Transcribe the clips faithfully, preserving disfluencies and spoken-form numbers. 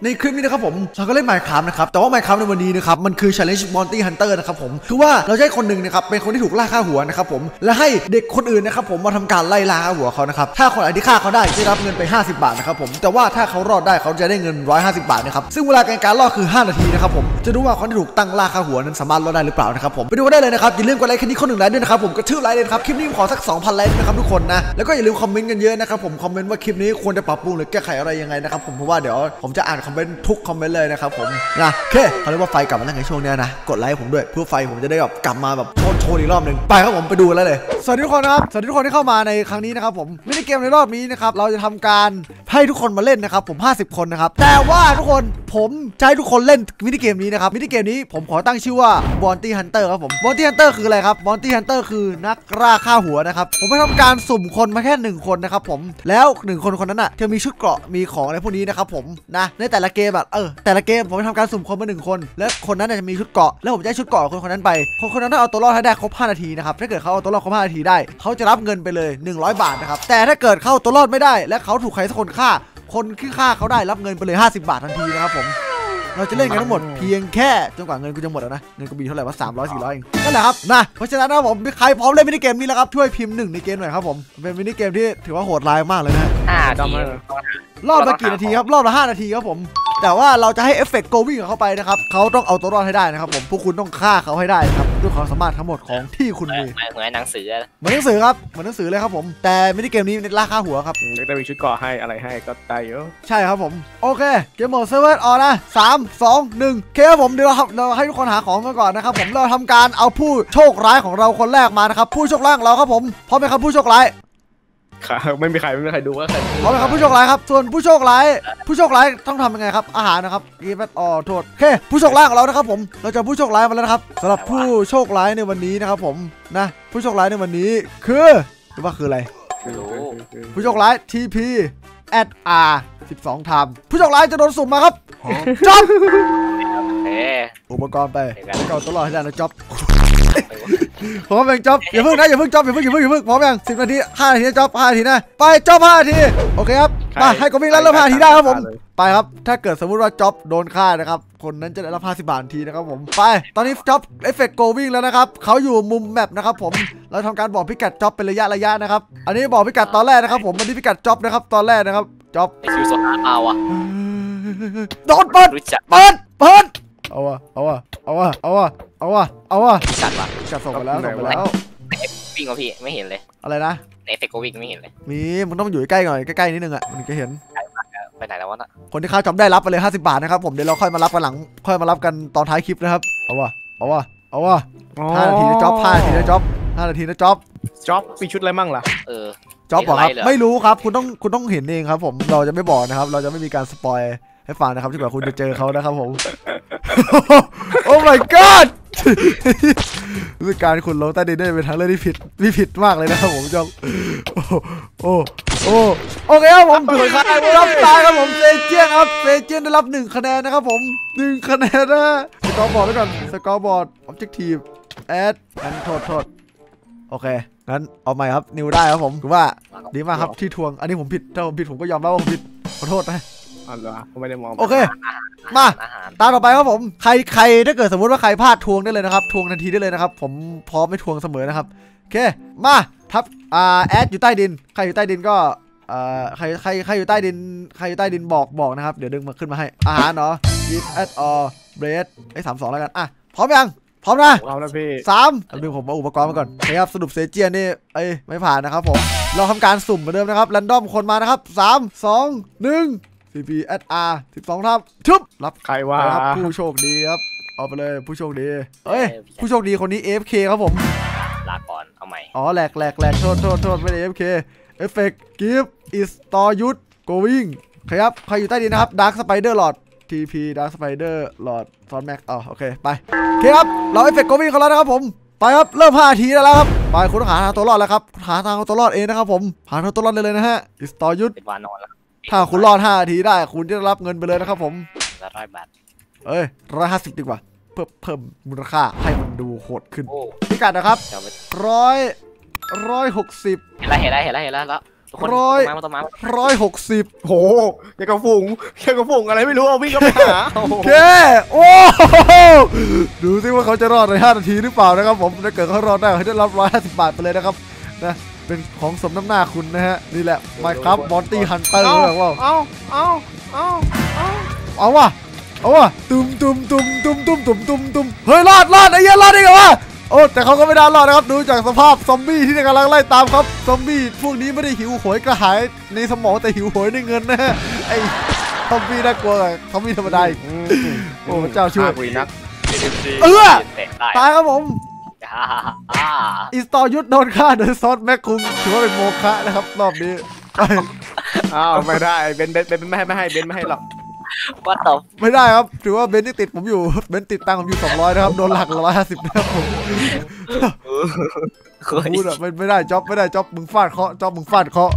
ในคลิปนี้นะครับผมเราก็เล่น Minecraft นะครับแต่ว่า Minecraft ในวันนี้นะครับมันคือ Challenge Bounty Hunter นะครับผมคือว่าเราจะให้คนหนึ่งนะครับเป็นคนที่ถูกล่าฆ่าหัวนะครับผมและให้เด็กคนอื่นนะครับผมมาทำการไล่ล่าหัวเขานะครับถ้าคนไหนที่ฆ่าเขาได้จะรับเงินไปห้าสิบบาทนะครับผมแต่ว่าถ้าเขารอดได้เขาจะได้เงินหนึ่งร้อยห้าสิบบาทนะครับซึ่งเวลาการรอดคือห้านาทีนะครับผมจะดูว่าคนที่ถูกตั้งล่าฆ่าหัวนั้นสามารถรอดได้หรือเปล่านะครับผมไปดูกันได้เลยนะครับอย่าลืมกดไลค์คลิปนี้คนหนึ่งไลค์ด้วยนะครับผมกระทืบไลค์เลยครับคลิปนี้ขอสัก สองพัน ไลค์นะครับทุกคนนะแล้วก็อย่าลืมคอมเมนต์กันเยอะนะครับผมคอมเมนต์ว่าคลิปนี้ควรจะปรับปรุงหรือแก้ไขอะไรยังไงนะครับผมเพราะว่าเดี๋ยวผมจะอ่านคอมเมนต์ทุกคอมเมนต์เลยนะครับผมนะโอเคเขาเรียกว่าไฟกลับมาตั้งในช่วงนี้นะกดไลค์ผมด้วยเพื่อไฟผมจะได้แบบกลับมาแบบโชว์อีกรอบหนึ่งไปครับผมไปดูแล้วเลยสวัสดีทุกคนนะครับสวัสดีทุกคนที่เข้ามาในครั้งนี้นะครับผมมินิเกมในรอบนี้นะครับเราจะทำการให้ทุกคนมาเล่นนะครับผมห้าสิบคนนะครับแต่ว่าทุกคนผมจะให้ทุกคนเล่นมินิเกมนี้นะครับมินิเกมนี้ผมขอตั้งชื่อว่า Bounty Hunter ครับผม Bounty Hunter คืออะไรครับ Bounty Hunter คือนักล่าฆ่าหัวนะครับผมจะทำการสุ่มคนมาแค่หนึ่งคนนะครับผมแล้วหนึ่งคนคนนั้นน่ะจะมีชุดเกราะมีของอะไรพวกนี้นะครับผมนะในแต่ละเกมแบบเออแต่ละเกมผมจะทำการสุ่มคนมาหนึ่งคนแล้วคนนั้นจะมีชุดเกราะแล้วผมจะให้ชุดเกราะคนคนนั้นไปคนคนนั้นถ้าเอาตัวรอดให้ได้ครบห้านาทีนะครับถ้าเกิดเขาเอาตัวรอดครบห้านาทีได้เขาจะรับเงินไปเลยหนึ่งร้อยบาทนะครับแต่ถ้าเกิดเขาตัวรอดไม่ได้และเขาถูกใครสักคนฆ่าคนที่ฆ่าเขาได้รับเงินไปเลยห้าสิบบาททันทีนะครับผมเราจะเล่นกันทั้งหมดเพียงแค่จนกว่าเงินกูจะหมดแล้วนะเงินกูมีเท่าไหร่วะสามร้อยสี่ร้อยเองนั่นแหละครับนะเพราะฉะนั้นนะผมใครพร้อมเล่นมินิเกมนี้แล้วครับช่วยพิมพ์หนึ่งในเกมหน่อยครับผมเป็นมินิเกมที่ถือว่าโหดร้ายมากเลยนะรอบละกี่นาทีครับรอบละห้านาทีครับผมแต่ว่าเราจะให้เอฟเฟกต์โกวิ่งเข้าไปนะครับเขาต้องเอาตัวรอดให้ได้นะครับผมพวกคุณต้องฆ่าเขาให้ได้ครับด้วยความสามารถทั้งหมดของที่คุณมีเหมือนหนังสือเหมือนหนังสือครับเหมือนหนังสือเลยครับผมแต่มินิเกมนี้ล่าฆ่าหัวครับได้มีชุดเกราะให้อะไรให้ก็ได้เยอะใช่ครับผมโอเคเกมโหมดเซิร์ฟเวอร์ออนนะสามสองหนึ่งเคครับผมเดี๋ยวเราเราให้ทุกคนหาของมาก่อนนะครับผมเราทำการเอาผู้โชคร้ายของเราคนแรกมานะครับผู้โชคร้ายของเราครับผมพร้อมไหมครับผู้โชคร้ายไม่มีใครไม่มีใครดูว่าใครเอาละครับผู้โชคร้ายครับส่วนผู้โชคร้ายผู้โชคร้ายต้องทำยังไงครับอาหารนะครับกีบอ๋อโทษโอเคผู้โชคร้ายของเรานะครับผมเราจะผู้โชคร้ายมาแล้วนะครับสำหรับผู้โชคร้ายในวันนี้นะครับผมนะผู้โชคร้ายในวันนี้คือรู้ว่าคืออะไรผู้โชคร้าย ที พี แอท อาร์ สิบสอง ทำผู้โชคร้ายจะโดนสุ่มมาครับจ๊อบอุปกรณ์ไปเก่าตลอดให้ได้นะจ๊อบพร้อมยังจ๊อบอย่าเพิ่งนะอย่าเพิ่งจ๊อบอย่าเพิ่งอย่าเพิ่งอย่าเพิ่งพร้อมยังสิบนาทีห้านาทีนะจ๊อบห้านาทีนะไปจ๊อบห้านาทีโอเคครับไปให้กบวิ่งแล้วรับห้านาทีได้ครับผมไปครับถ้าเกิดสมมติว่าจ๊อบโดนฆ่านะครับคนนั้นจะได้รับห้าสิบบาททีนะครับผมไปตอนนี้จ๊อบเอฟเฟกต์โกวิ่งแล้วนะครับเขาอยู่มุมแมปนะครับผมเราทำการบอกพิกัดจ๊อบเป็นระยะระยะนะครับอันนี้บอกพิกัดตอนแรกนะครับผมอันนี้พิกัดจ๊อบนะครับตอนแรกนะครับจ๊อบคิวสองล้านเอาอะโดนเปิดเปิดเปิดเอาอะเอาอะเอาอะเอาอะเอาว่ะเอาว่ะจัดว่ะจัดส่งไปแล้วส่งไปแล้ววิ่งกับพี่ไม่เห็นเลยอะไรนะเอฟเฟกต์วิ่งไม่เห็นเลยมีมึงต้องอยู่ใกล้ๆหน่อยใกล้ๆนิดนึงอ่ะมันจะเห็นไปไหนแล้ววะน่ะคนที่ข้าวจำได้รับไปเลยห้าสิบบาทนะครับผมเดี๋ยวเราค่อยมารับกันหลังค่อยมารับกันตอนท้ายคลิปนะครับเอาว่ะเอาว่ะเอาว่ะห้านาทีนะจ๊อบห้านาทีนะจ๊อบห้านาทีนะจ๊อบจ๊อบมีชุดอะไรมั่งล่ะเออจ๊อบบอกครับไม่รู้ครับคุณต้องคุณต้องเห็นเองครับผมเราจะไม่บอกนะครับเราจะไม่มีการสปอยให้ฟังนะครับจนกว่าคุณจะเจอเขานะครับผมโอ้ my god ด้วยการคุณลงใต้ดินได้เป็นทางเลือกที่ผิดที่ผิดมากเลยนะครับผมจ้องโอ้โอ้โอเคครับผมถือว่าได้รับตายครับผมเซเจียนครับเซเจียนได้รับหนึ่งคะแนนนะครับผมหนึ่งคะแนนนะสกอร์บอร์ดด้วยกันสกอร์บอร์ดออบเจกทีฟแอดงั้นโทษโทษโอเคงั้นเอาใหม่ครับนิวได้ครับผมถือว่าดีมากครับที่ทวงอันนี้ผมผิดถ้าผมผิดผมก็ยอมรับว่าผมผิดขอโทษนะโอเคมาตามต่อไปครับผมใครใครถ้าเกิดสมมติว่าใครพลาดทวงได้เลยนะครับทวงทันทีได้เลยนะครับผมพร้อมไม่ทวงเสมอนะครับโอเคมาทับอ่าแอดอยู่ใต้ดินใครอยู่ใต้ดินก็อ่าใครใครใครอยู่ใต้ดินใครอยู่ใต้ดินบอกบอกนะครับเดี๋ยวดึงมาขึ้นมาให้อาหารเนาะยิปแอดออเบรดไอ้สามสองแล้วกันอ่ะพร้อมยังพร้อมนะพร้อมแล้วพี่สามดึงผมเอาอุปกรณ์มาก่อนนะครับสรุปเซเจียนนี่ไอ้ไม่ผ่านนะครับผมเราทำการสุ่มเหมือนเดิมนะครับแรนดอมคนมานะครับสามสองหนึ่งที พี แอท อาร์ สิบสอง ครับทึบรับใครวะครับผู้โชคดีครับเอาไปเลยผู้โชคดีเอ้ยผู้โชคดีคนนี้ เอฟ เค ครับผมลาก่อนเอาใหม่อ๋อแหลกแหลกแหลกโทษโทษโทษไม่ได้ เอฟ เค Effect Give is ต่อยุทธ Going ครับใครอยู่ใต้ดินนะครับ Dark Spider Lord ที พี Dark Spider Lord ซอนแม็กอ๋อโอเคไปโอเคครับเรา Effect Going เขาแล้วนะครับผมไปครับเริ่มห้านาทีแล้วครับไปคุณหาทางตัวรอดแล้วครับหาทางตัวรอดเองนะครับผมหาทางตัวรอดเลยนะฮะ is ต่อยุทธถ้าคุณรอดห้านาทีได้คุณจะรับเงินไปเลยนะครับผมร้อยบาทเอ้ยร้อยห้าสิบดีกว่าเพิ่มเพิ่มมูลค่าให้มันดูโหดขึ้นพิกัดนะครับร้อยร้อยหกสิบเห็นแล้วเห็นแล้วเห็นแล้วเห็นแล้ว ร้อยร้อยหกสิบโหแกกระฝุ่งแกกระฝุ่งอะไรไม่รู้เอาวิ่งเข้าไปหาแกโอ้ดูสิว่าเขาจะรอดในห้านาทีหรือเปล่านะครับผมถ้าเกิดเขารอดได้เขาจะรับร้อยห้าสิบบาทไปเลยนะครับนะเป็นของสมน้ำหน้าคุณนะฮะนี่แหละ Minecraft Bounty Hunter เลยว่าเอาเอาเอาเอาเอาว่ะเอาว่ะตุ้มตุ้มตุ้มตุ้มตุ้มตุ้มตุ้มตุ้มเฮ้ยรอดรอดไอ้เหี้ยรอดได้ไงวะโอ้แต่เขาก็ไม่ได้รอดนะครับดูจากสภาพซอมบี้ที่กำลังไล่ตามครับซอมบี้พวกนี้ไม่ได้หิวโหยกระหายในสมองแต่หิวโหยในเงินนะฮะไอ้ซอมบี้น่ากลัวซอมบี้ธรรมดาโอ้เจ้าช่วยเออตายครับผมอิสตอยุทธโดนฆ่าโดยซอสแม็กคุงถือว่าเป็นโมฆะนะครับรอบนี้อ้าวไม่ได้เบนเบนเบนไม่ให้ไม่ให้เบนไม่ให้หรอกว่าตบไม่ได้ครับถือว่าเบนที่ติดผมอยู่เบนติดตังผมอยู่สองร้อยนะครับโดนหลักร้อยห้าสิบนะครับผมพูดอะไม่ได้จ็อบไม่ได้จ็อบมึงฟาดเคาะจ็อบมึงฟาดเคาะ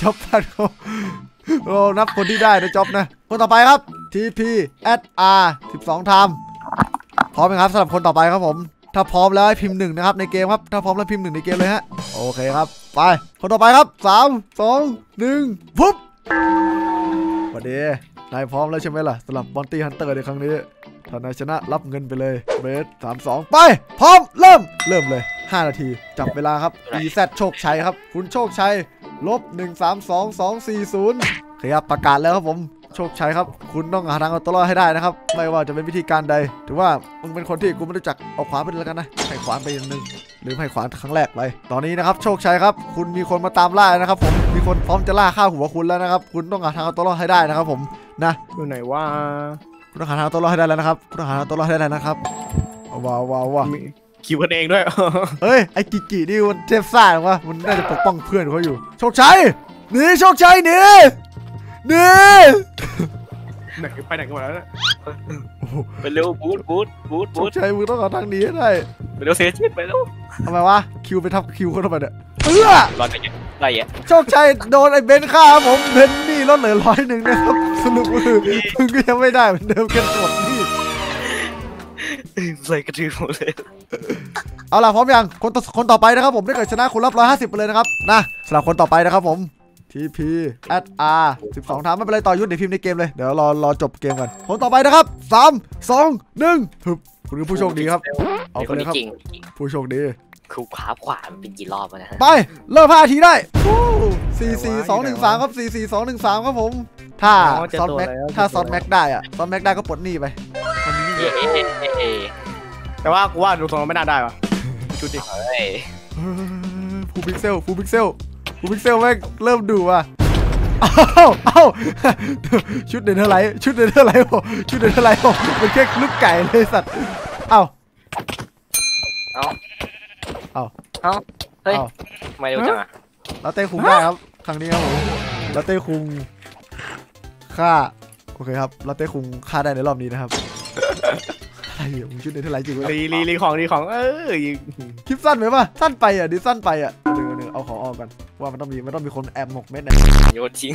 จ็อบฟาดเคาะเรานับคนที่ได้นะจ็อบนะคนต่อไปครับ ที พี เอส อาร์ สิบสอง ไทม์พร้อมไหมครับสำหรับคนต่อไปครับผมถ้าพร้อมแล้วพิมพ์หนึ่งนะครับในเกมครับถ้าพร้อมแล้วพิมพ์หนึ่งในเกมเลยฮะโอเคครับไปคนต่อไปครับสามสองหนึ่งปุ๊บสวัสดีนายพร้อมแล้วใช่ไหมล่ะสำหรับ Bounty Hunter ในครั้งนี้ถ้านายชนะรับเงินไปเลยเบสสามสองไปพร้อมเริ่มเริ่มเลยห้านาทีจับเวลาครับ อี แซด โชคชัยครับคุณโชคชัยลบหนึ่งสามสองสองสี่ศูนย์ครับประกาศแล้วครับผมโชคชัยครับคุณต้องหาทางเอาตัวรอดให้ได้นะครับไม่ว่าจะเป็นวิธีการใดถือว่ามึงเป็นคนที่กูไม่รู้จักเอาขวานไปแล้วกันนะให้ขวานไปอย่างหนึ่งหรือให้ขวานครั้งแรกไปตอนนี้นะครับโชคชัยครับคุณมีคนมาตามล่านะครับผมมีคนพร้อมจะล่าฆ่าหัวคุณแล้วนะครับคุณต้องหาทางเอาตัวรอดให้ได้นะครับผมนะอยู่ไหนว่าคุณต้องหาทางเอาตัวรอดให้ได้แล้วนะครับคุณต้องหาทางเอาตัวรอดให้ได้นะครับว้าวว้าวว้าวคิวกันเองด้วยเฮ้ยไอ้กิกินี่มันเทพซ่าหรือวะมันน่าจะปกป้องเพื่อนเขาอยู่โชคชัยหนีโชคชัยหนีนี่ไหนไปไหนกันหมดแล้วนะไปเร็วบูทบูทบูทบูทใช่มึงต้องเอาทางนี้ให้ได้ไปเร็วเซชิตไปเร็วทำไมวะคิวไปทับคิวเขาทำไมเนี่ยเออรอดไปยังได้ยังโชคชัยโดนไอ้เบนฆ่าผมเบนนี่ลดเหลือร้อยหนึ่งนะครับสนุกมือมึงก็ยังไม่ได้เหมือนเดิมกันหมดนี่ใส่กระดิ่งหมดเลยเอาล่ะพร้อมยังคนคนต่อไปนะครับผมได้เกิดชนะคุณรับร้อยห้าสิบไปเลยนะครับนะสำหรับคนต่อไปนะครับผมที พี เอส อาร์ สิบสอง ไทม์ไม่เป็นไรต่อยุทธเดี๋ยวพิมพ์ในเกมเลยเดี๋ยวรอรอจบเกมกันคนต่อไปนะครับสาม สอง หนึ่งถึบคุณคือผู้โชคดีครับเอาไปเลยครับผู้โชคดีคือขวาขวาเป็นกี่รอบนะฮะไปเริ่มห้าทีได้สี่ สี่ สอง หนึ่ง สามครับสี่ สี่ สอง หนึ่ง สามครับผมถ้าซอสแม็กถ้าซอสแม็กได้อะซอสแม็กได้ก็ปลดหนี้ไปแต่ว่ากูว่าดูตรงนั้นไม่น่าได้ป่ะจุดดิฟูพิกเซลฟูพิกเซลกูพิกเซลแม่งเริ่มดูว่ะอ้าวอ้าวชุดเดนเทอร์ไลท์ชุดเดนเทอร์ไลท์ผมชุดเดนเทอร์ไลท์ผมเป็นแค่ลูกไก่เลยสัตว์อ้าวอ้าวอ้าวอ้าวเฮ้ยไม่รู้จังอ่ะแล้วเต้คุงได้ครับครั้งนี้ครับผมแล้วเต้คุงฆ่าโอเคครับแล้วเต้คุงฆ่าได้ในรอบนี้นะครับอะไรอยู่ชุดเดนเทอร์ไลท์จริงวะรีรีรีของรีของเออคลิปสั้นไหมวะสั้นไปอ่ะดิสั้นไปอ่ะเอาของออกกันว่ามันต้องมีมันต้องมีคนแอบหมกเม็ดนะโยนทิ้ง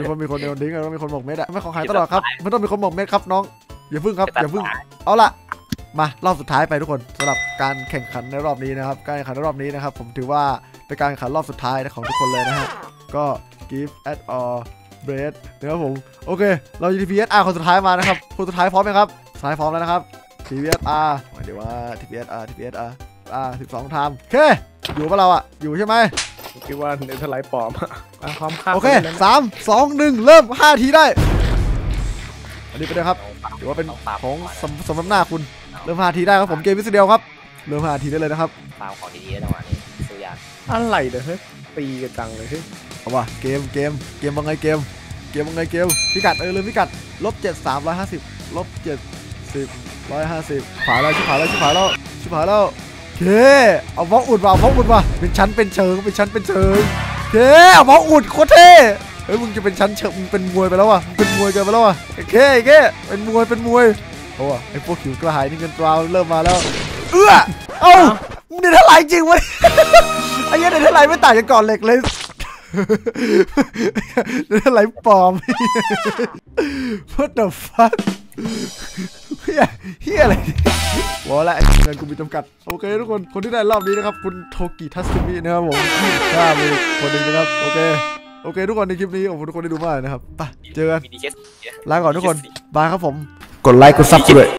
มีคนมีคนโยนทิ้งต้องมีคนหมกเม็ดอะไม่ของหายตลอดครับมันต้องมีคนหมกเม็ดครับน้องอย่าพึ่งครับอย่าพึ่งเอาละมารอบสุดท้ายไปทุกคนสำหรับการแข่งขันในรอบนี้นะครับการแข่งขันในรอบนี้นะครับผมถือว่าเป็นการแข่งขันรอบสุดท้ายของทุกคนเลยนะฮะก็ give at all bread นะครับผมโอเคเรา ที พี เอส อาร์ คนสุดท้ายมานะครับคนสุดท้ายพร้อมไหมครับสุดท้ายพร้อมแล้วนะครับ ที พี เอส อาร์ เดี๋ยวว่า ที พี เอส อาร์ ที พี เอส อาร์ อ่าสิบสองไทม์โอเคอยู่กับเราอะอยู่ใช่ไหมคิดว่าเดนเทอร์ไลท์ปลอมอะความคาดโอเคสามสองหนึ่งเริ่มห้าทีได้อันนี้ไปเลยครับถือว่าเป็นของสมน้ำหน้าคุณเริ่มห้าทีได้ครับผมเกมพิเศษเดียวครับเริ่มห้าทีได้เลยนะครับตามของดีๆนะวันนี้สุดยอดอะไรเด้อเฮ้ยตีกันจังเลยเฮ้ยเอาวะเกมเกมเกมว่าไงเกมเกมว่าไงเกมพิกัดเออเลยพิกัดลบเจ็ดสามร้อยห้าสิบลบเจ็ดสิบร้อยห้าสิบผ่านแล้วชิบผ่านแล้วชิบผ่านแล้วชิบผ่านแล้วเคเอาบล็อกอุดว่ะบล็อกอุดว่ะเป็นชั้นเป็นเชิงเป็นชั้นเป็นเชิงเคเอาบล็อกอุดโคตรเท่เฮ้ยมึงจะเป็นชั้นเชิงมึงเป็นมวยไปแล้วว่ะเป็นมวยกันไปแล้วว่ะเคเคเป็นมวยเป็นมวยโอ้โหไอพวกหิวกระหายนี่เงินตราเริ่มมาแล้วเอื้อเอ้าเดือดเท่าไหร่จริงวะไอ้เดือดเท่าไหร่ไม่ต่างจากก่อนเหล็กเลยเดือดเท่าไหร่ปลอม What the fuck เฮียเฮียอะไรวอลละเงินกูมีจำกัดโอเคทุกคนคนที่ได้รอบนี้นะครับคุณโทกิทัสมินะครับผมข้ามีคนหนึ่งนะครับโอเคโอเคทุกคนในคลิปนี้ขอบคุณทุกคนที่ดูมากนะครับไปเจอกันลาก่อนทุกคนบายครับผมกดไลค์กดซับด้วย